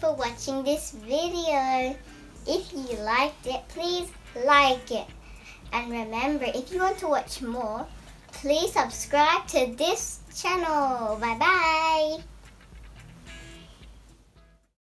for watching this video. If you liked it, please like it. And remember, if you want to watch more, please subscribe to this channel. Bye bye.